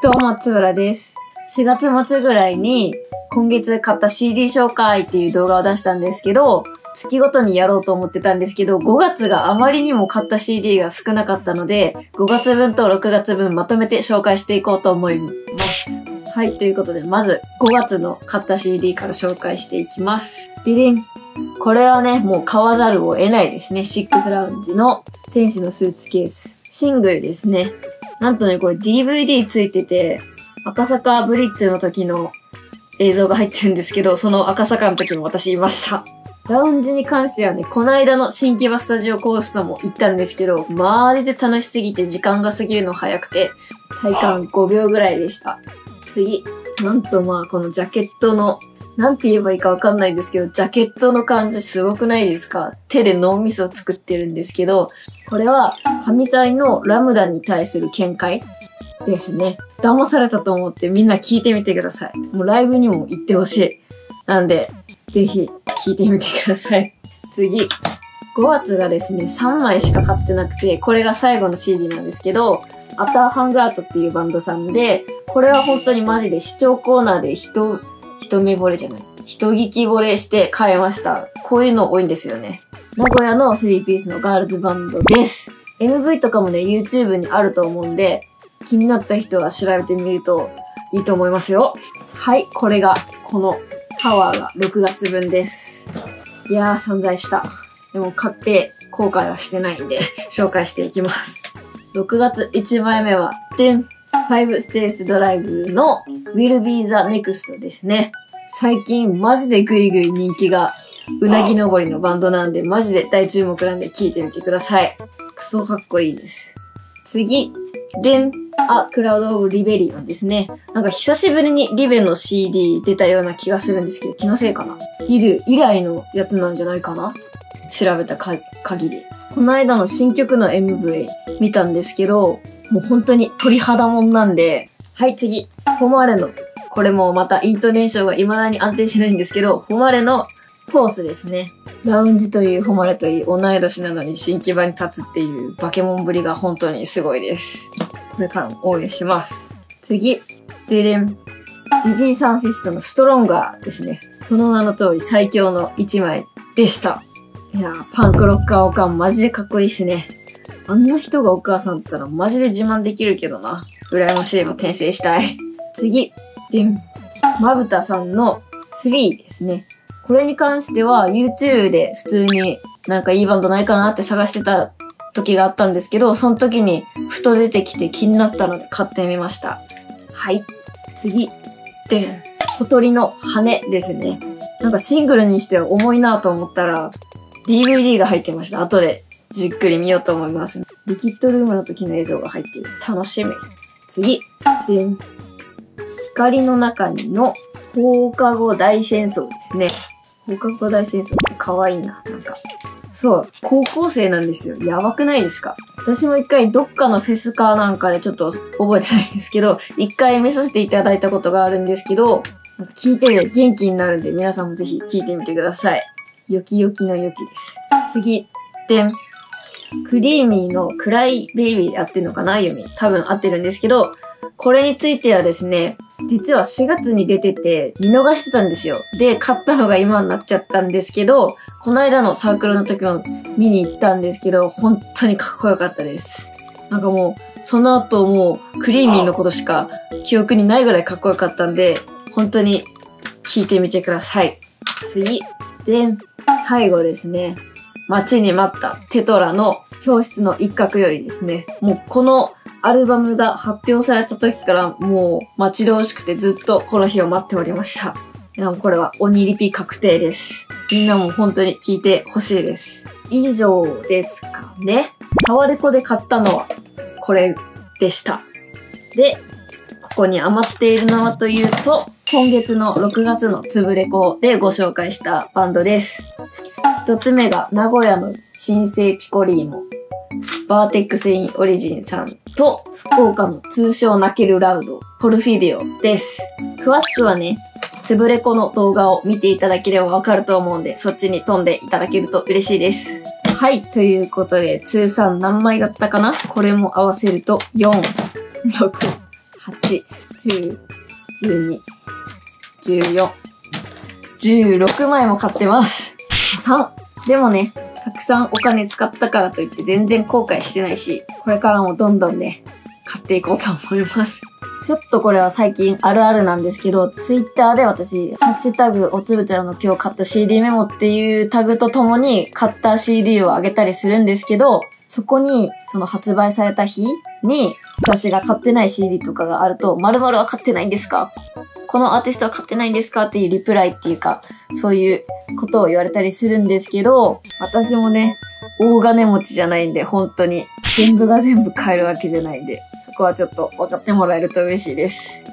どうも、つぶらです。4月末ぐらいに今月買った CD 紹介っていう動画を出したんですけど、月ごとにやろうと思ってたんですけど、5月があまりにも買った CD が少なかったので、5月分と6月分まとめて紹介していこうと思います。はい、ということで、まず5月の買った CD から紹介していきます。ディリン。これはね、もう買わざるを得ないですね。シックスラウンジの天使のスーツケース。シングルですね。なんとね、これ DVD ついてて、赤坂ブリッツの時の映像が入ってるんですけど、その赤坂の時も私いました。ラウンジに関してはね、この間の新木場スタジオコーストも行ったんですけど、マジで楽しすぎて時間が過ぎるの早くて、体感5秒ぐらいでした。次。なんとまあ、このジャケットの、なんて言えばいいかわかんないんですけど、ジャケットの感じすごくないですか？手でノーミスを作ってるんですけど、これは神祭のラムダに対する見解ですね。騙されたと思ってみんな聞いてみてください。もうライブにも行ってほしい。なんで、ぜひ聞いてみてください。次。5月がですね、3枚しか買ってなくて、これが最後の CD なんですけど、アターハングアートっていうバンドさんで、これは本当にマジで視聴コーナーで人聞き惚れして買いました。こういうの多いんですよね。名古屋の3ピースのガールズバンドです。MV とかもね、YouTube にあると思うんで、気になった人は調べてみるといいと思いますよ。はい、これが、このタワーが6月分です。いやー、散財した。でも買って後悔はしてないんで、紹介していきます。6月1枚目は、でん！5 States Drive の Will Be the Next ですね。最近マジでグイグイ人気がうなぎ登りのバンドなんでマジで大注目なんで聴いてみてください。クソかっこいいです。次、Then A Cloud of Liberion ですね。なんか久しぶりにリベの CD 出たような気がするんですけど、気のせいかな。リベ以来のやつなんじゃないかな。調べた限り。この間の新曲の MV 見たんですけど、もう本当に鳥肌もんなんで。はい、次。フォマレの。これもまたイントネーションが未だに安定しないんですけど、フォマレのフォースですね。ラウンジといい、フォマレといい、同い年なのに新木場に立つっていうバケモンぶりが本当にすごいです。これからも応援します。次。デデン。ディディサンフィストのストロンガーですね。その名の通り最強の一枚でした。いやー、パンクロッカーオカンマジでかっこいいっすね。あんな人がお母さんだったらマジで自慢できるけどな。羨ましいも転生したい。次、でん。まぶたさんの3ですね。これに関しては YouTube で普通になんかいいバンドないかなって探してた時があったんですけど、その時にふと出てきて気になったので買ってみました。はい。次、でん。小鳥の羽ですね。なんかシングルにしては重いなと思ったら DVD が入ってました。後で。じっくり見ようと思います。リキッドルームの時の映像が入っている。楽しみ。次。でん。光の中にの放課後大戦争ですね。放課後大戦争って可愛いな。なんか。そう。高校生なんですよ。やばくないですか？私も一回どっかのフェスかなんかでちょっと覚えてないんですけど、一回見させていただいたことがあるんですけど、なんか聞いてて元気になるんで皆さんもぜひ聞いてみてください。よきよきのよきです。次。でん。クリーミーのクライベイビーで合ってるのかな？読み。多分合ってるんですけど、これについてはですね、実は4月に出てて見逃してたんですよ。で、買ったのが今になっちゃったんですけど、この間のサークルの時も見に行ったんですけど、本当にかっこよかったです。なんかもう、その後もうクリーミーのことしか記憶にないぐらいかっこよかったんで、本当に聞いてみてください。次。で、最後ですね。待ちに待ったテトラの教室の一角よりですね。もうこのアルバムが発表された時からもう待ち遠しくてずっとこの日を待っておりました。いやもうこれは鬼リピ確定です。みんなも本当に聴いてほしいです。以上ですかね。タワレコで買ったのはこれでした。で、ここに余っているのはというと、今月の6月のつぶレコでご紹介したバンドです。一つ目が名古屋の新生ピコリーモ、バーテックスインオリジンさんと福岡の通称泣けるラウド、ポルフィディオです。詳しくはね、つぶれこの動画を見ていただければわかると思うんで、そっちに飛んでいただけると嬉しいです。はい、ということで、通算何枚だったかな？これも合わせると4、6。8、10、12、14、16枚も買ってます。3。でもね、たくさんお金使ったからといって全然後悔してないし、これからもどんどんね、買っていこうと思います。ちょっとこれは最近あるあるなんですけど、Twitter で私、ハッシュタグ、おつぶちゃんの今日買った CD メモっていうタグとともに買った CD をあげたりするんですけど、そこに、その発売された日に、私が買ってない CD とかがあると、〇〇は買ってないんですか？このアーティストは買ってないんですか？っていうリプライっていうか、そういうことを言われたりするんですけど、私もね、大金持ちじゃないんで、本当に。全部が全部買えるわけじゃないんで。ここはちょっと分かってもらえると嬉しいです。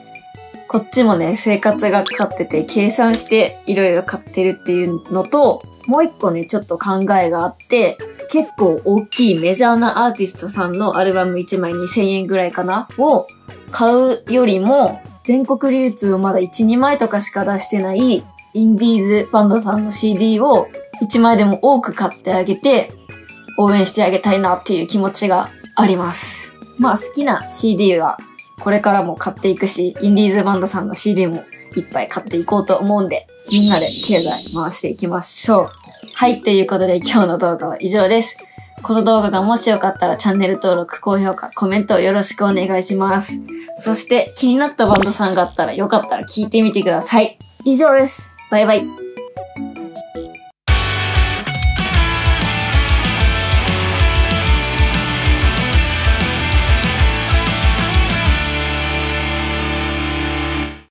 こっちもね、生活がかかってて、計算していろいろ買ってるっていうのと、もう一個ね、ちょっと考えがあって、結構大きいメジャーなアーティストさんのアルバム1枚2000円ぐらいかなを買うよりも、全国流通をまだ1、2枚とかしか出してないインディーズバンドさんの CD を1枚でも多く買ってあげて、応援してあげたいなっていう気持ちがあります。まあ好きな CD はこれからも買っていくし、インディーズバンドさんの CD もいっぱい買っていこうと思うんで、みんなで経済回していきましょう。はい、ということで今日の動画は以上です。この動画がもしよかったらチャンネル登録、高評価、コメントをよろしくお願いします。そして気になったバンドさんがあったらよかったら聞いてみてください。以上です。バイバイ。